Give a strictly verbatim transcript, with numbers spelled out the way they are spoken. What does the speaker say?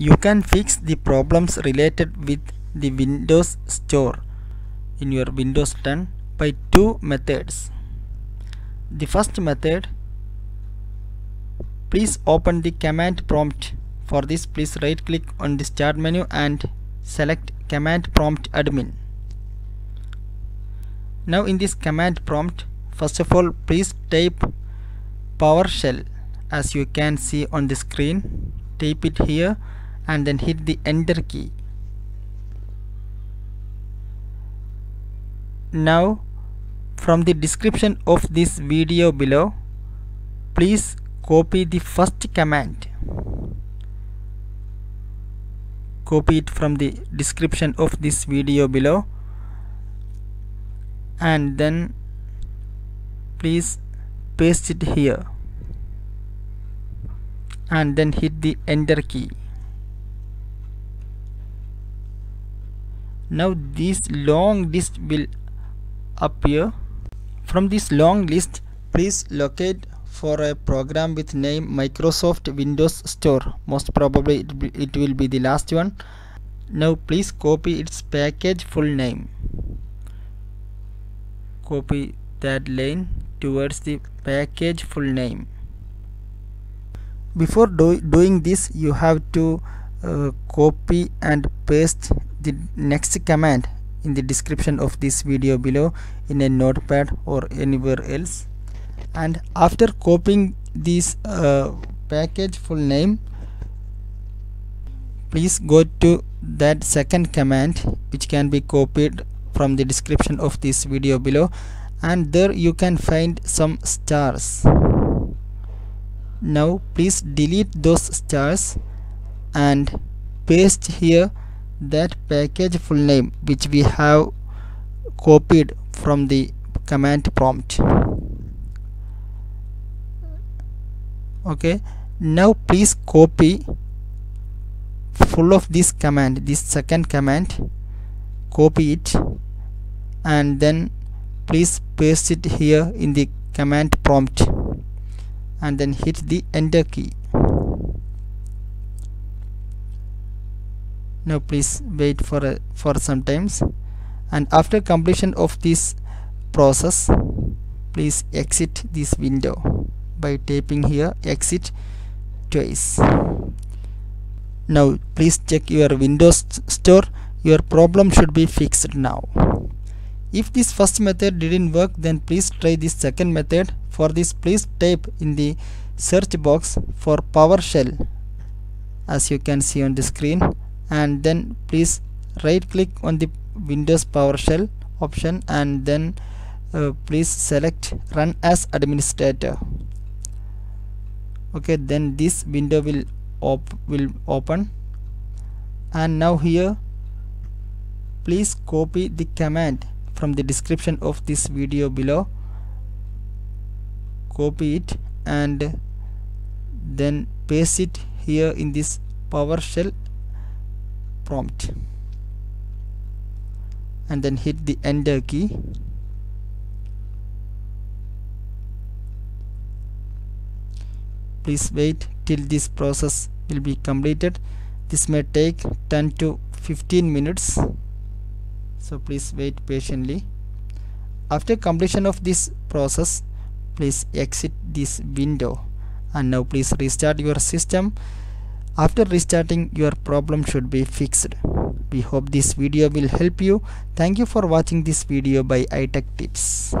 You can fix the problems related with the Windows Store in your Windows ten by two methods. The first method, please open the command prompt. For this, please right click on the start menu and select command prompt admin. Now in this command prompt, first of all, please type PowerShell as you can see on the screen. Type it here and then hit the enter key. Now from the description of this video below, please copy the first command. Copy it from the description of this video below and then please paste it here and then hit the enter key. Now this long list will appear. From this long list, please locate for a program with name Microsoft Windows Store. Most probably it, be, it will be the last one. Now please copy its package full name. Copy that line towards the package full name. Before do, doing this, you have to uh, copy and paste the next command in the description of this video below in a notepad or anywhere else. And after copying this uh, package full name, please go to that second command which can be copied from the description of this video below, and there you can find some stars. Now please delete those stars and paste here that package full name which we have copied from the command prompt. Okay, now please copy full of this command, this second command. Copy it and then please paste it here in the command prompt and then hit the enter key. Now please wait for a, for some times, and after completion of this process, please exit this window by tapping here exit twice. Now please check your Windows Store. Your problem should be fixed now. If this first method didn't work, then please try this second method. For this, please type in the search box for PowerShell as you can see on the screen, and then please right click on the Windows PowerShell option and then uh, please select run as administrator. Okay, then this window will op will open, and now here please copy the command from the description of this video below. Copy it and then paste it here in this PowerShell prompt and then hit the enter key. Please wait till this process will be completed. This may take ten to fifteen minutes, so please wait patiently. After completion of this process, please exit this window and now please restart your system. After restarting, your problem should be fixed. We hope this video will help you. Thank you for watching this video by iTech Tips.